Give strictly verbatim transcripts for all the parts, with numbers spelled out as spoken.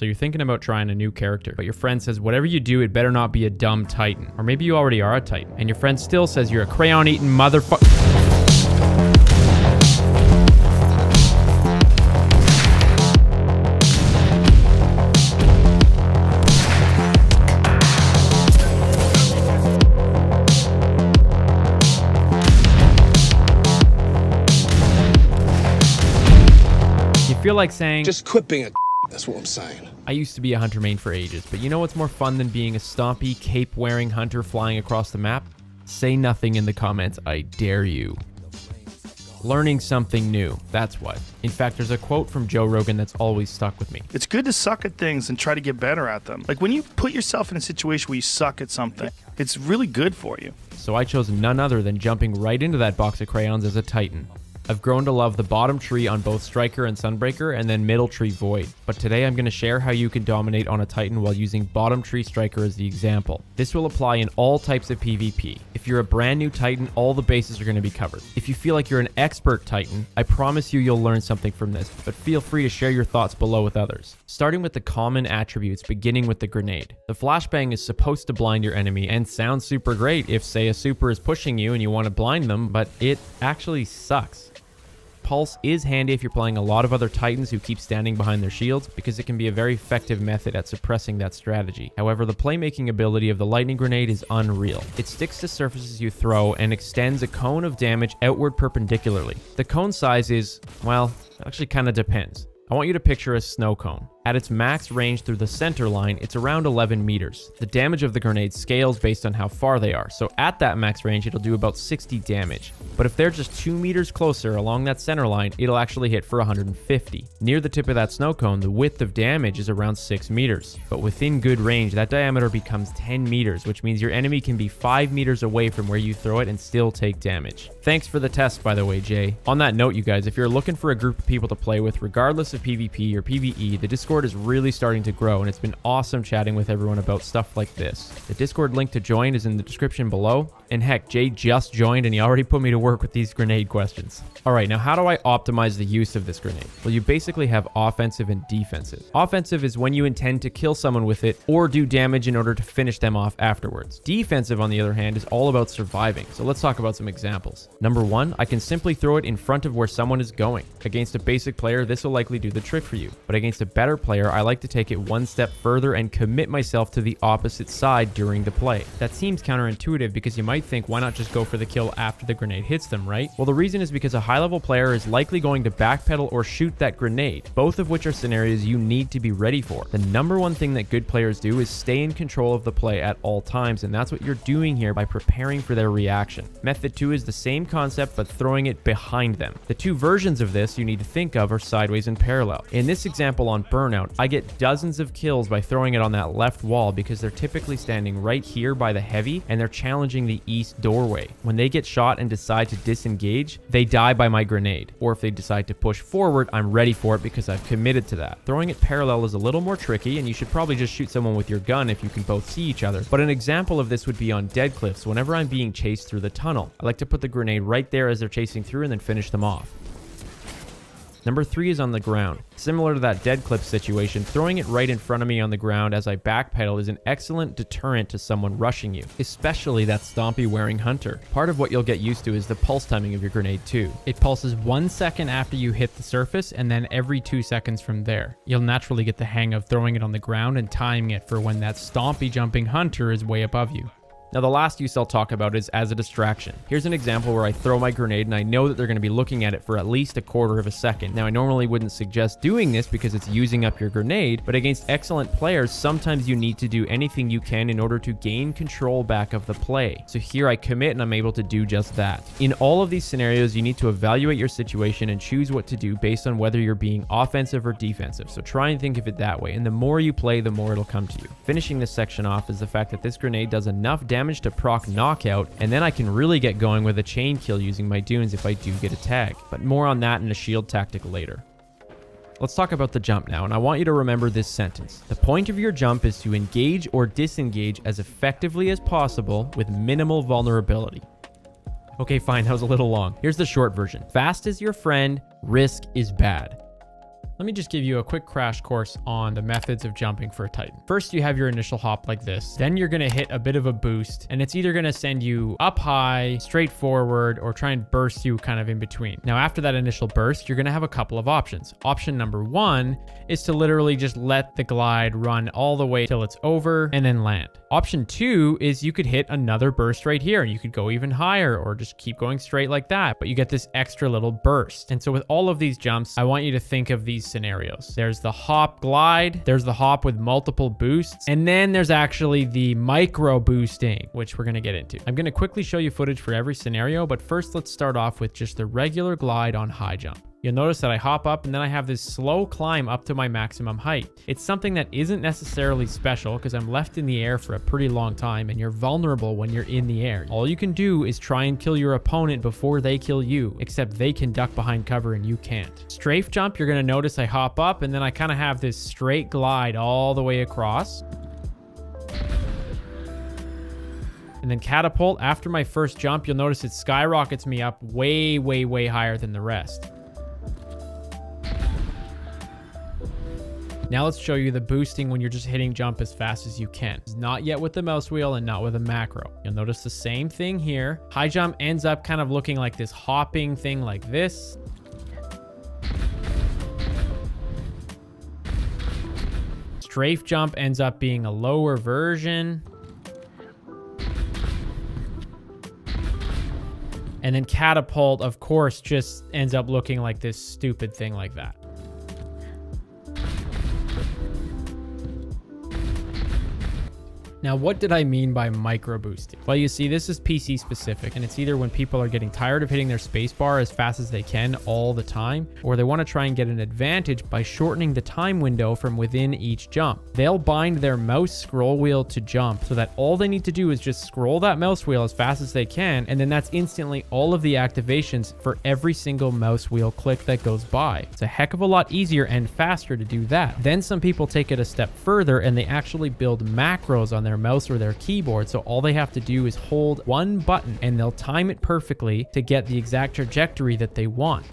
So you're thinking about trying a new character, but your friend says, whatever you do, it better not be a dumb Titan. Or maybe you already are a Titan, and your friend still says you're a crayon-eating motherfucker. Feel like saying, just quit being a that's what I'm saying. I used to be a hunter main for ages, but you know what's more fun than being a stompy, cape-wearing hunter flying across the map? Say nothing in the comments, I dare you. Learning something new, that's what. In fact, there's a quote from Joe Rogan that's always stuck with me. It's good to suck at things and try to get better at them. Like when you put yourself in a situation where you suck at something, it's really good for you. So I chose none other than jumping right into that box of crayons as a Titan. I've grown to love the bottom tree on both Striker and Sunbreaker, and then middle tree Void. But today I'm going to share how you can dominate on a Titan while using bottom tree Striker as the example. This will apply in all types of PvP. If you're a brand new Titan, all the bases are going to be covered. If you feel like you're an expert Titan, I promise you you'll learn something from this, but feel free to share your thoughts below with others. Starting with the common attributes, beginning with the grenade. The flashbang is supposed to blind your enemy and sounds super great if, say, a super is pushing you and you want to blind them, but it actually sucks. Pulse is handy if you're playing a lot of other Titans who keep standing behind their shields, because it can be a very effective method at suppressing that strategy. However, the playmaking ability of the lightning grenade is unreal. It sticks to surfaces you throw and extends a cone of damage outward perpendicularly. The cone size is, well, actually kind of depends. I want you to picture a snow cone. At its max range through the center line, it's around eleven meters. The damage of the grenade scales based on how far they are, so at that max range, it'll do about sixty damage. But if they're just two meters closer along that center line, it'll actually hit for one hundred fifty. Near the tip of that snow cone, the width of damage is around six meters. But within good range, that diameter becomes ten meters, which means your enemy can be five meters away from where you throw it and still take damage. Thanks for the test, by the way, Jay. On that note, you guys, if you're looking for a group of people to play with, regardless of PvP or PvE, the Discord is really starting to grow, and it's been awesome chatting with everyone about stuff like this. The Discord link to join is in the description below. And heck, Jay just joined and he already put me to work with these grenade questions. All right, now how do I optimize the use of this grenade? Well, you basically have offensive and defensive. Offensive is when you intend to kill someone with it or do damage in order to finish them off afterwards. Defensive, on the other hand, is all about surviving. So let's talk about some examples. Number one, I can simply throw it in front of where someone is going. Against a basic player, this will likely do the trick for you. But against a better player, I like to take it one step further and commit myself to the opposite side during the play. That seems counterintuitive because you might think, why not just go for the kill after the grenade hits them, right? Well, the reason is because a high-level player is likely going to backpedal or shoot that grenade, both of which are scenarios you need to be ready for. The number one thing that good players do is stay in control of the play at all times, and that's what you're doing here by preparing for their reaction. Method two is the same concept, but throwing it behind them. The two versions of this you need to think of are sideways and parallel. In this example on Burnout, I get dozens of kills by throwing it on that left wall because they're typically standing right here by the heavy, and they're challenging the east doorway. When they get shot and decide to disengage, they die by my grenade. Or if they decide to push forward, I'm ready for it because I've committed to that. Throwing it parallel is a little more tricky, and you should probably just shoot someone with your gun if you can both see each other. But an example of this would be on Dead Cliffs. Whenever I'm being chased through the tunnel, I like to put the grenade right there as they're chasing through and then finish them off. Number three is on the ground. Similar to that Dead Clip situation, throwing it right in front of me on the ground as I backpedal is an excellent deterrent to someone rushing you, especially that stompy-wearing hunter. Part of what you'll get used to is the pulse timing of your grenade too. It pulses one second after you hit the surface, and then every two seconds from there. You'll naturally get the hang of throwing it on the ground and timing it for when that stompy jumping hunter is way above you. Now, the last use I'll talk about is as a distraction. Here's an example where I throw my grenade and I know that they're going to be looking at it for at least a quarter of a second. Now, I normally wouldn't suggest doing this because it's using up your grenade, but against excellent players, sometimes you need to do anything you can in order to gain control back of the play. So here I commit and I'm able to do just that. In all of these scenarios, you need to evaluate your situation and choose what to do based on whether you're being offensive or defensive. So try and think of it that way. And the more you play, the more it'll come to you. Finishing this section off is the fact that this grenade does enough damage damage to proc knockout, and then I can really get going with a chain kill using my dunes if I do get a tag. But more on that and a shield tactic later. Let's talk about the jump now, and I want you to remember this sentence. The point of your jump is to engage or disengage as effectively as possible with minimal vulnerability. Okay, fine, that was a little long. Here's the short version. Fast is your friend, risk is bad. Let me just give you a quick crash course on the methods of jumping for a Titan. First, you have your initial hop like this. Then you're going to hit a bit of a boost, and it's either going to send you up high, straight forward, or try and burst you kind of in between. Now, after that initial burst, you're going to have a couple of options. Option number one is to literally just let the glide run all the way till it's over and then land. Option two is you could hit another burst right here, and you could go even higher or just keep going straight like that, but you get this extra little burst. And so with all of these jumps, I want you to think of these scenarios. There's the hop glide, there's the hop with multiple boosts, and then there's actually the micro boosting, which we're going to get into. I'm going to quickly show you footage for every scenario, but first let's start off with just the regular glide on high jump. You'll notice that I hop up and then I have this slow climb up to my maximum height. It's something that isn't necessarily special because I'm left in the air for a pretty long time and you're vulnerable when you're in the air. All you can do is try and kill your opponent before they kill you, except they can duck behind cover and you can't. Strafe jump, you're going to notice I hop up and then I kind of have this straight glide all the way across. And then catapult, after my first jump, you'll notice it skyrockets me up way, way, way higher than the rest. Now let's show you the boosting when you're just hitting jump as fast as you can. Not yet with the mouse wheel and not with a macro. You'll notice the same thing here. High jump ends up kind of looking like this hopping thing like this. Strafe jump ends up being a lower version. And then catapult, of course, just ends up looking like this stupid thing like that. Now, what did I mean by micro boosting? Well, you see, this is P C specific, and it's either when people are getting tired of hitting their spacebar as fast as they can all the time, or they want to try and get an advantage by shortening the time window from within each jump. They'll bind their mouse scroll wheel to jump so that all they need to do is just scroll that mouse wheel as fast as they can, and then that's instantly all of the activations for every single mouse wheel click that goes by. It's a heck of a lot easier and faster to do that. Then some people take it a step further and they actually build macros on their Their mouse or their keyboard, so all they have to do is hold one button and they'll time it perfectly to get the exact trajectory that they want.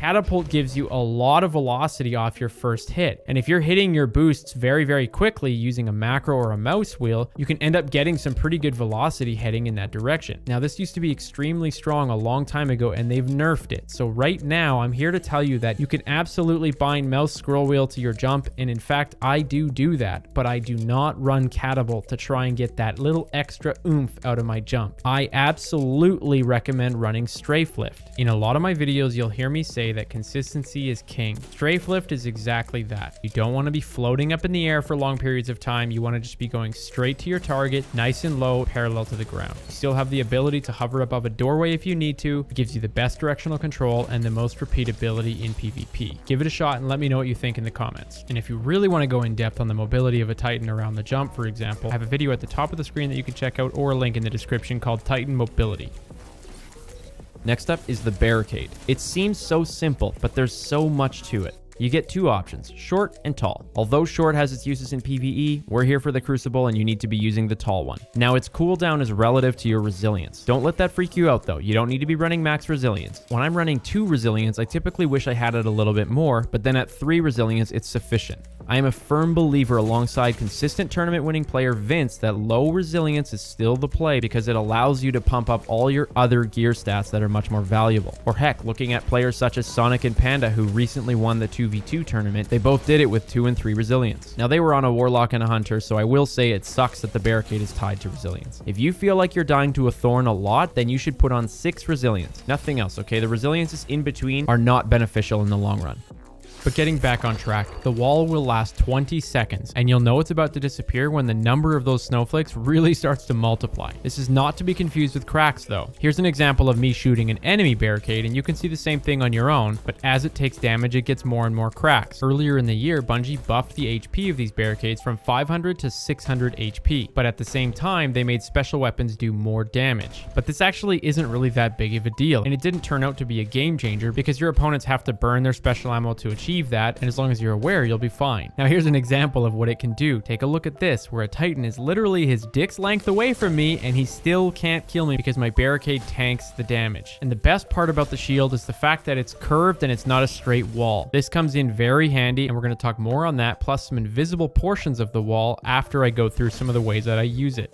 Catapult gives you a lot of velocity off your first hit, and if you're hitting your boosts very, very quickly using a macro or a mouse wheel, you can end up getting some pretty good velocity heading in that direction. Now, this used to be extremely strong a long time ago, and they've nerfed it. So right now, I'm here to tell you that you can absolutely bind mouse scroll wheel to your jump, and in fact, I do do that, but I do not run catapult to try and get that little extra oomph out of my jump. I absolutely recommend running strafe lift. In a lot of my videos, you'll hear me say that consistency is king. Strafe lift is exactly that. You don't want to be floating up in the air for long periods of time. You want to just be going straight to your target, nice and low, parallel to the ground. You still have the ability to hover above a doorway if you need to. It gives you the best directional control and the most repeatability in PvP. Give it a shot and let me know what you think in the comments. And if you really want to go in depth on the mobility of a Titan around the jump, for example, I have a video at the top of the screen that you can check out, or a link in the description, called Titan Mobility. Next up is the barricade. It seems so simple, but there's so much to it. You get two options, short and tall. Although short has its uses in PvE, we're here for the Crucible and you need to be using the tall one. Now, its cooldown is relative to your resilience. Don't let that freak you out though. You don't need to be running max resilience. When I'm running two resilience, I typically wish I had it a little bit more, but then at three resilience, it's sufficient. I am a firm believer, alongside consistent tournament winning player Vince, that low resilience is still the play because it allows you to pump up all your other gear stats that are much more valuable. Or heck, looking at players such as Sonic and Panda, who recently won the two v two tournament, they both did it with two and three resilience. Now, they were on a warlock and a hunter, so I will say it sucks that the barricade is tied to resilience. If you feel like you're dying to a thorn a lot, then you should put on six resilience. Nothing else, okay? The resiliences in between are not beneficial in the long run. But getting back on track, the wall will last twenty seconds, and you'll know it's about to disappear when the number of those snowflakes really starts to multiply. This is not to be confused with cracks though. Here's an example of me shooting an enemy barricade, and you can see the same thing on your own, but as it takes damage, it gets more and more cracks. Earlier in the year, Bungie buffed the H P of these barricades from five hundred to six hundred H P, but at the same time, they made special weapons do more damage. But this actually isn't really that big of a deal, and it didn't turn out to be a game changer because your opponents have to burn their special ammo to achieve achieve that, and as long as you're aware, you'll be fine. Now here's an example of what it can do. Take a look at this, where a Titan is literally his dick's length away from me, and he still can't kill me because my barricade tanks the damage. And the best part about the shield is the fact that it's curved and it's not a straight wall. This comes in very handy, and we're going to talk more on that, plus some invisible portions of the wall after I go through some of the ways that I use it.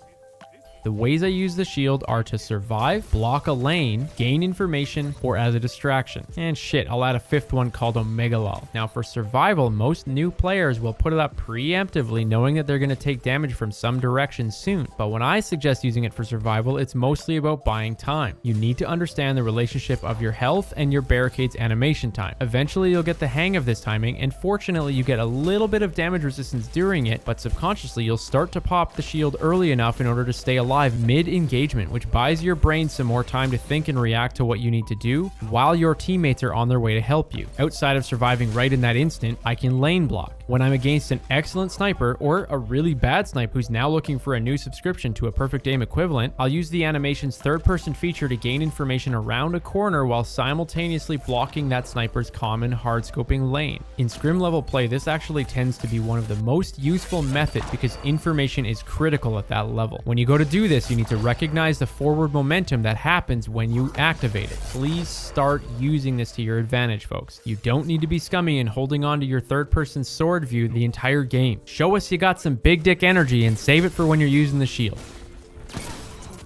The ways I use the shield are to survive, block a lane, gain information, or as a distraction. And shit, I'll add a fifth one called Omegalol. Now for survival, most new players will put it up preemptively knowing that they're going to take damage from some direction soon. But when I suggest using it for survival, it's mostly about buying time. You need to understand the relationship of your health and your barricade's animation time. Eventually you'll get the hang of this timing, and fortunately you get a little bit of damage resistance during it, but subconsciously you'll start to pop the shield early enough in order to stay alive mid-engagement, which buys your brain some more time to think and react to what you need to do while your teammates are on their way to help you. Outside of surviving right in that instant, I can lane block. When I'm against an excellent sniper or a really bad snipe who's now looking for a new subscription to a perfect aim equivalent, I'll use the animation's third-person feature to gain information around a corner while simultaneously blocking that sniper's common hard-scoping lane. In scrim level play, this actually tends to be one of the most useful methods because information is critical at that level. When you go to do this, you need to recognize the forward momentum that happens when you activate it. Please start using this to your advantage, folks. You don't need to be scummy and holding on to your third-person sword view the entire game. Show us you got some big dick energy and save it for when you're using the shield.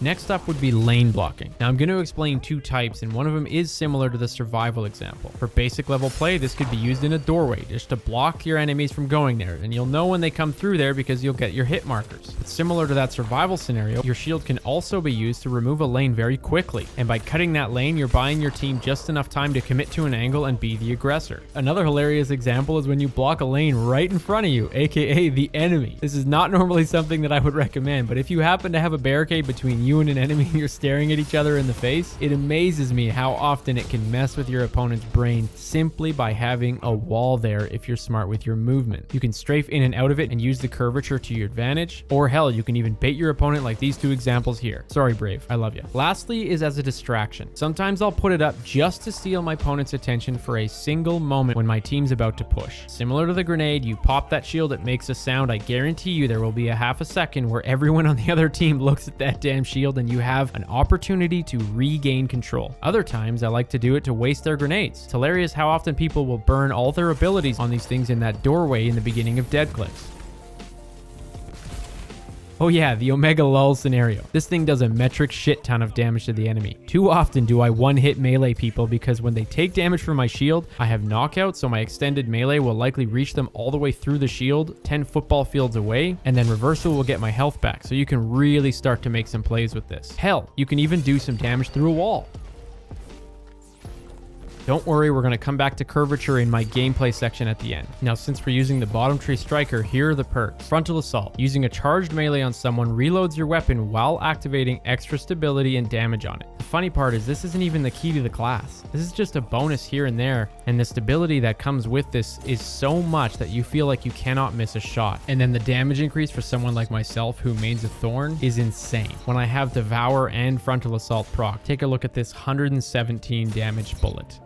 Next up would be lane blocking. Now I'm going to explain two types, and one of them is similar to the survival example. For basic level play, this could be used in a doorway just to block your enemies from going there, and you'll know when they come through there because you'll get your hit markers. But similar to that survival scenario, your shield can also be used to remove a lane very quickly, and by cutting that lane, you're buying your team just enough time to commit to an angle and be the aggressor. Another hilarious example is when you block a lane right in front of you, aka the enemy. This is not normally something that I would recommend, but if you happen to have a barricade between you You and an enemy, you're staring at each other in the face. It amazes me how often it can mess with your opponent's brain simply by having a wall there if you're smart with your movement. You can strafe in and out of it and use the curvature to your advantage, or hell, you can even bait your opponent like these two examples here. Sorry, Brave, I love you. Lastly is as a distraction. Sometimes I'll put it up just to steal my opponent's attention for a single moment when my team's about to push. Similar to the grenade, you pop that shield, it makes a sound. I guarantee you there will be a half a second where everyone on the other team looks at that damn shield, and you have an opportunity to regain control. Other times I like to do it to waste their grenades. It's hilarious how often people will burn all their abilities on these things in that doorway in the beginning of Dead Cliffs. Oh yeah, the Omega Lull scenario. This thing does a metric shit ton of damage to the enemy. Too often do I one-hit melee people because when they take damage from my shield, I have knockout, so my extended melee will likely reach them all the way through the shield, ten football fields away, and then reversal will get my health back, so you can really start to make some plays with this. Hell, you can even do some damage through a wall. Don't worry, we're going to come back to curvature in my gameplay section at the end. Now, since we're using the bottom tree striker, here are the perks. Frontal assault. Using a charged melee on someone reloads your weapon while activating extra stability and damage on it. The funny part is this isn't even the key to the class. This is just a bonus here and there, and the stability that comes with this is so much that you feel like you cannot miss a shot. And then the damage increase for someone like myself who mains a Thorn is insane. When I have Devour and Frontal Assault proc, take a look at this one hundred seventeen damage bullet.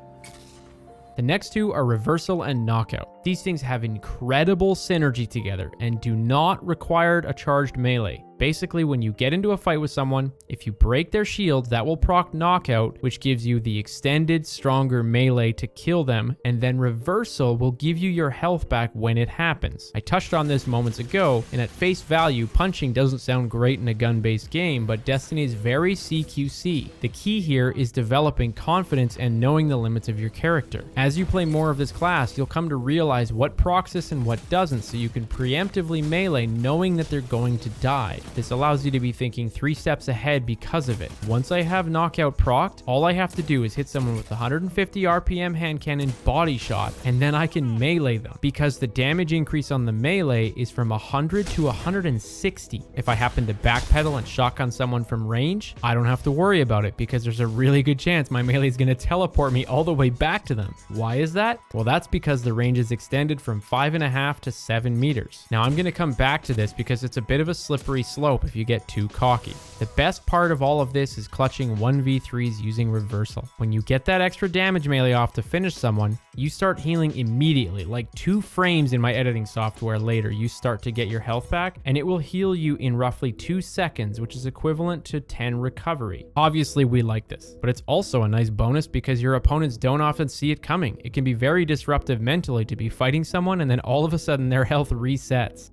The next two are reversal and knockout. These things have incredible synergy together and do not require a charged melee. Basically, when you get into a fight with someone, if you break their shields, that will proc knockout, which gives you the extended, stronger melee to kill them, and then reversal will give you your health back when it happens. I touched on this moments ago, and at face value, punching doesn't sound great in a gun-based game, but Destiny is very C Q C. The key here is developing confidence and knowing the limits of your character. As you play more of this class, you'll come to realize what procs and what doesn't, so you can preemptively melee knowing that they're going to die. This allows you to be thinking three steps ahead because of it. Once I have knockout procced, all I have to do is hit someone with one hundred fifty R P M hand cannon body shot, and then I can melee them because the damage increase on the melee is from one hundred to one hundred sixty. If I happen to backpedal and shotgun someone from range, I don't have to worry about it because there's a really good chance my melee is going to teleport me all the way back to them. Why is that? Well, that's because the range is extended from five and a half to seven meters. Now I'm going to come back to this because it's a bit of a slippery slope. slope if you get too cocky. The best part of all of this is clutching one v threes using reversal. When you get that extra damage melee off to finish someone, you start healing immediately. Like two frames in my editing software later, you start to get your health back, and it will heal you in roughly two seconds, which is equivalent to ten recovery. Obviously, we like this, but it's also a nice bonus because your opponents don't often see it coming. It can be very disruptive mentally to be fighting someone and then all of a sudden their health resets.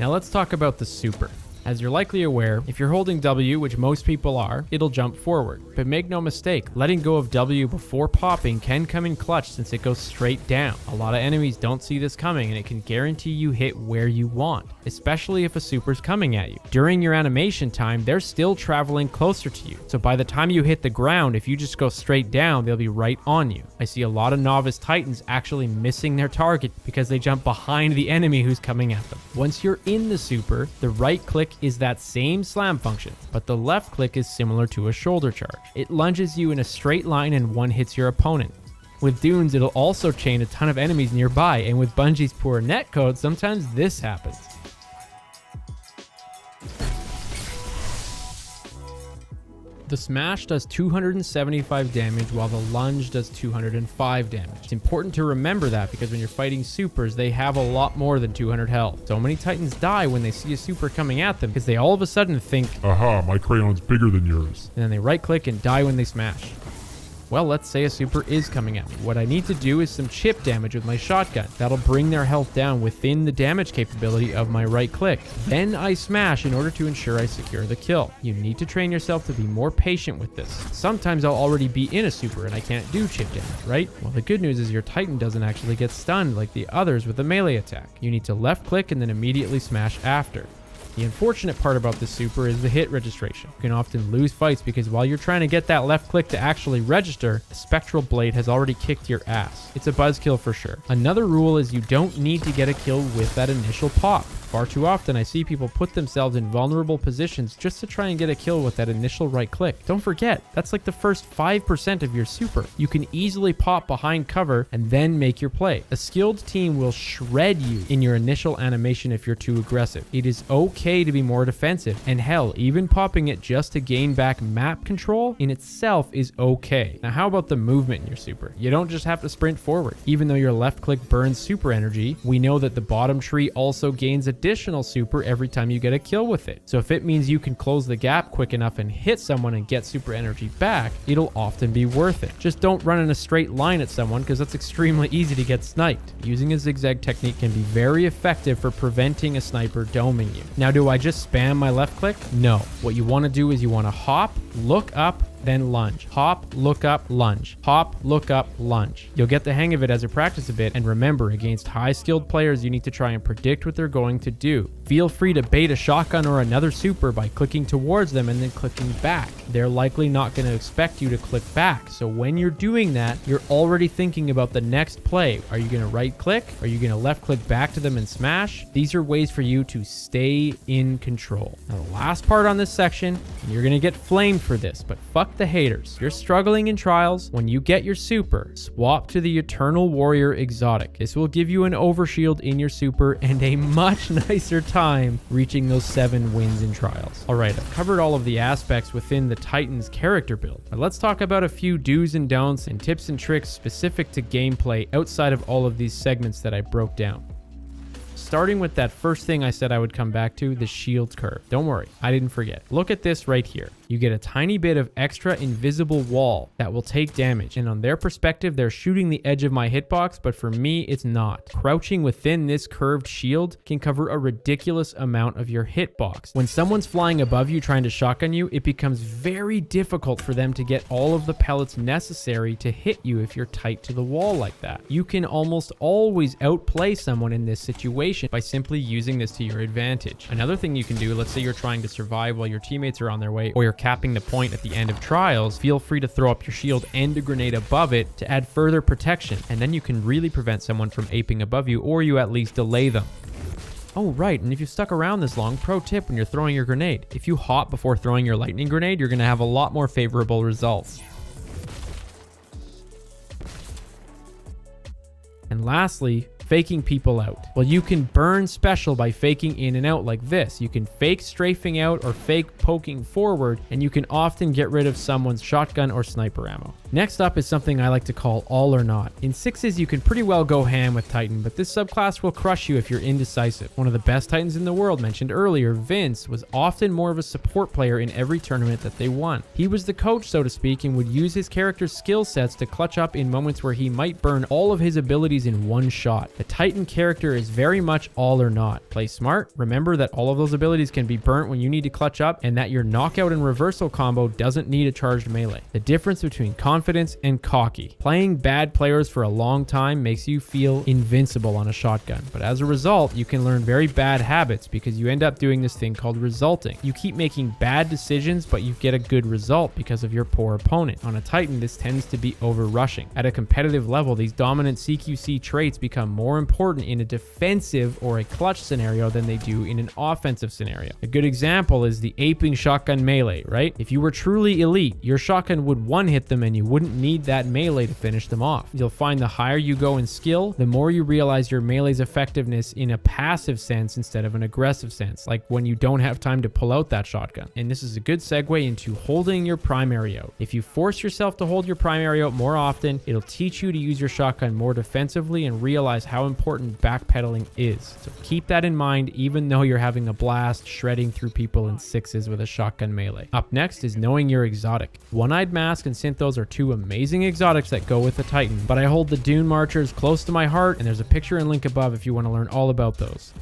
Now let's talk about the super. As you're likely aware, if you're holding W, which most people are, it'll jump forward. But make no mistake, letting go of W before popping can come in clutch since it goes straight down. A lot of enemies don't see this coming and it can guarantee you hit where you want, especially if a super's coming at you. During your animation time, they're still traveling closer to you. So by the time you hit the ground, if you just go straight down, they'll be right on you. I see a lot of novice Titans actually missing their target because they jump behind the enemy who's coming at them. Once you're in the super, the right click is that same slam function, but the left click is similar to a shoulder charge. It lunges you in a straight line and one hits your opponent. With Dunes, it'll also chain a ton of enemies nearby, and with Bungie's poor netcode, sometimes this happens. The smash does two hundred seventy-five damage while the lunge does two hundred five damage. It's important to remember that because when you're fighting supers, they have a lot more than two hundred health. So many Titans die when they see a super coming at them because they all of a sudden think, aha, my crayon's bigger than yours. And then they right click and die when they smash. Well, let's say a super is coming at me. What I need to do is some chip damage with my shotgun. That'll bring their health down within the damage capability of my right click. Then I smash in order to ensure I secure the kill. You need to train yourself to be more patient with this. Sometimes I'll already be in a super and I can't do chip damage, right? Well, the good news is your Titan doesn't actually get stunned like the others with a melee attack. You need to left click and then immediately smash after. The unfortunate part about this super is the hit registration. You can often lose fights because while you're trying to get that left click to actually register, a spectral blade has already kicked your ass. It's a buzzkill for sure. Another rule is you don't need to get a kill with that initial pop. Far too often, I see people put themselves in vulnerable positions just to try and get a kill with that initial right click. Don't forget, that's like the first five percent of your super. You can easily pop behind cover and then make your play. A skilled team will shred you in your initial animation if you're too aggressive. It is okay to be more defensive, and hell, even popping it just to gain back map control in itself is okay. Now, how about the movement in your super? You don't just have to sprint forward. Even though your left click burns super energy, we know that the bottom tree also gains a additional super every time you get a kill with it. So if it means you can close the gap quick enough and hit someone and get super energy back, it'll often be worth it. Just don't run in a straight line at someone because that's extremely easy to get sniped. Using a zigzag technique can be very effective for preventing a sniper doming you. Now, do I just spam my left click? No. What you want to do is you want to hop, look up, then lunge. Hop, look up, lunge. Hop, look up, lunge. You'll get the hang of it as you practice a bit, and remember, against high-skilled players, you need to try and predict what they're going to do. Feel free to bait a shotgun or another super by clicking towards them and then clicking back. They're likely not going to expect you to click back, so when you're doing that, you're already thinking about the next play. Are you going to right-click? Are you going to left-click back to them and smash? These are ways for you to stay in control. Now, the last part on this section, and you're going to get flamed for this, but fuck the haters. You're struggling in trials. When you get your super, swap to the Eternal Warrior exotic. This will give you an overshield in your super and a much nicer time reaching those seven wins in trials. All right, I've covered all of the aspects within the Titan's character build. Now let's talk about a few do's and don'ts and tips and tricks specific to gameplay outside of all of these segments that I broke down. Starting with that first thing I said I would come back to, the shield curve. Don't worry, I didn't forget. Look at this right here. You get a tiny bit of extra invisible wall that will take damage, and on their perspective, they're shooting the edge of my hitbox, but for me, it's not. Crouching within this curved shield can cover a ridiculous amount of your hitbox. When someone's flying above you trying to shotgun you, it becomes very difficult for them to get all of the pellets necessary to hit you if you're tight to the wall like that. You can almost always outplay someone in this situation by simply using this to your advantage. Another thing you can do, let's say you're trying to survive while your teammates are on their way, or you're capping the point at the end of trials, feel free to throw up your shield and a grenade above it to add further protection, and then you can really prevent someone from aping above you, or you at least delay them. Oh, right, and if you stuck around this long, pro tip when you're throwing your grenade. If you hop before throwing your lightning grenade, you're going to have a lot more favorable results. And lastly, faking people out. Well, you can burn special by faking in and out like this. You can fake strafing out or fake poking forward, and you can often get rid of someone's shotgun or sniper ammo. Next up is something I like to call all or not. In sixes, you can pretty well go ham with Titan, but this subclass will crush you if you're indecisive. One of the best Titans in the world mentioned earlier, Vince, was often more of a support player in every tournament that they won. He was the coach, so to speak, and would use his character's skill sets to clutch up in moments where he might burn all of his abilities in one shot. The Titan character is very much all or not. Play smart, remember that all of those abilities can be burnt when you need to clutch up, and that your knockout and reversal combo doesn't need a charged melee. The difference between confidence and cocky. Playing bad players for a long time makes you feel invincible on a shotgun, but as a result, you can learn very bad habits because you end up doing this thing called resulting. You keep making bad decisions, but you get a good result because of your poor opponent. On a Titan, this tends to be over-rushing. At a competitive level, these dominant C Q C traits become more important in a defensive or a clutch scenario than they do in an offensive scenario. A good example is the aping shotgun melee, right? If you were truly elite, your shotgun would one-hit them and you wouldn't need that melee to finish them off. You'll find the higher you go in skill, the more you realize your melee's effectiveness in a passive sense instead of an aggressive sense, like when you don't have time to pull out that shotgun. And this is a good segue into holding your primary out. If you force yourself to hold your primary out more often, it'll teach you to use your shotgun more defensively and realize how important backpedaling is. So keep that in mind even though you're having a blast shredding through people in sixes with a shotgun melee. Up next is knowing your exotic. One-eyed Mask and Synthos are two amazing exotics that go with the Titan, but I hold the Dune Marchers close to my heart, and there's a picture and link above if you want to learn all about those.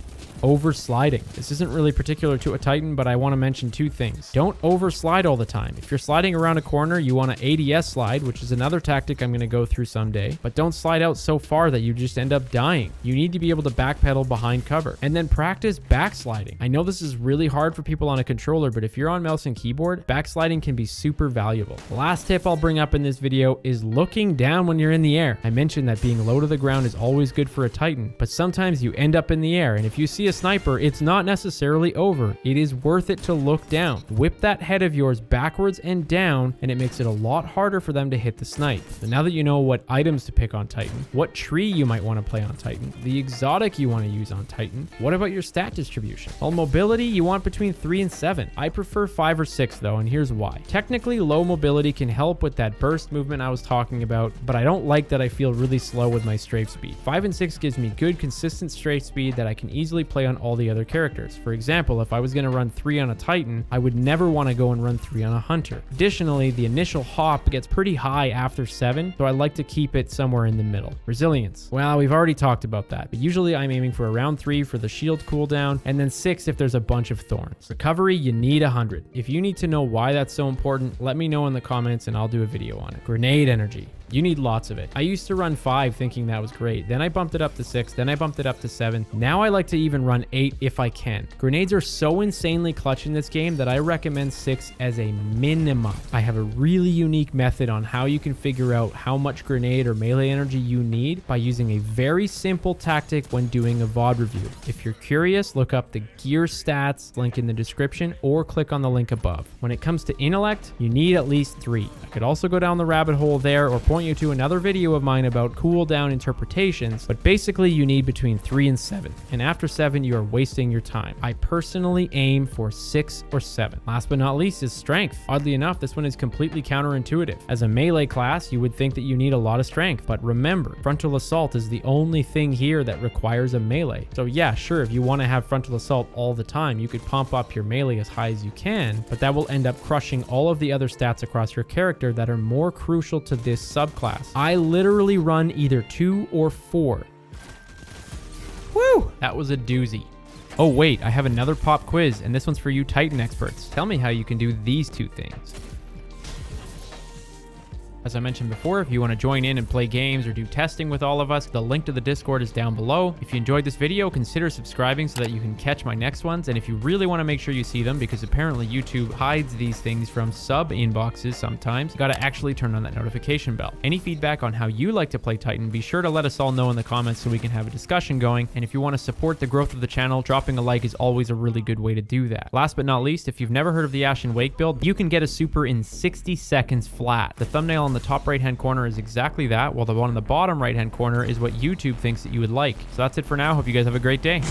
Oversliding. This isn't really particular to a Titan, but I want to mention two things. Don't overslide all the time. If you're sliding around a corner, you want to A D S slide, which is another tactic I'm going to go through someday, but don't slide out so far that you just end up dying. You need to be able to backpedal behind cover. And then practice backsliding. I know this is really hard for people on a controller, but if you're on mouse and keyboard, backsliding can be super valuable. The last tip I'll bring up in this video is looking down when you're in the air. I mentioned that being low to the ground is always good for a Titan, but sometimes you end up in the air, and if you see a sniper, it's not necessarily over. It is worth it to look down. Whip that head of yours backwards and down, and it makes it a lot harder for them to hit the snipe. But now that you know what items to pick on Titan, what tree you might want to play on Titan, the exotic you want to use on Titan, what about your stat distribution? Well, mobility you want between three and seven. I prefer five or six though, and here's why. Technically, low mobility can help with that burst movement I was talking about, but I don't like that I feel really slow with my strafe speed. five and six gives me good, consistent strafe speed that I can easily play on all the other characters. For example, if I was going to run three on a Titan, I would never want to go and run three on a Hunter. Additionally, the initial hop gets pretty high after seven, so I like to keep it somewhere in the middle. Resilience. Well, we've already talked about that, but usually I'm aiming for around three for the shield cooldown, and then six if there's a bunch of thorns. Recovery, you need one hundred. If you need to know why that's so important, let me know in the comments and I'll do a video on it. Grenade energy. You need lots of it. I used to run five thinking that was great. Then I bumped it up to six. Then I bumped it up to seven. Now I like to even run eight if I can. Grenades are so insanely clutch in this game that I recommend six as a minimum. I have a really unique method on how you can figure out how much grenade or melee energy you need by using a very simple tactic when doing a V O D review. If you're curious, look up the gear stats link in the description or click on the link above. When it comes to intellect, you need at least three. I could also go down the rabbit hole there or point you to another video of mine about cooldown interpretations, but basically you need between three and seven, and after seven you are wasting your time. I personally aim for six or seven. Last but not least is strength. Oddly enough, this one is completely counterintuitive. As a melee class, you would think that you need a lot of strength, but remember, frontal assault is the only thing here that requires a melee. So yeah, sure, if you want to have frontal assault all the time, you could pump up your melee as high as you can, but that will end up crushing all of the other stats across your character that are more crucial to this sub class. I literally run either two or four. Woo! That was a doozy. Oh wait, I have another pop quiz, and this one's for you Titan experts. Tell me how you can do these two things. As I mentioned before, if you want to join in and play games or do testing with all of us, the link to the Discord is down below. If you enjoyed this video, consider subscribing so that you can catch my next ones. And if you really want to make sure you see them, because apparently YouTube hides these things from sub inboxes sometimes, you got to actually turn on that notification bell. Any feedback on how you like to play Titan, be sure to let us all know in the comments so we can have a discussion going. And if you want to support the growth of the channel, dropping a like is always a really good way to do that. Last but not least, if you've never heard of the Ashen Wake build, you can get a super in sixty seconds flat. The thumbnail on the the top right-hand corner is exactly that, while the one in the bottom right-hand corner is what YouTube thinks that you would like. So that's it for now. Hope you guys have a great day.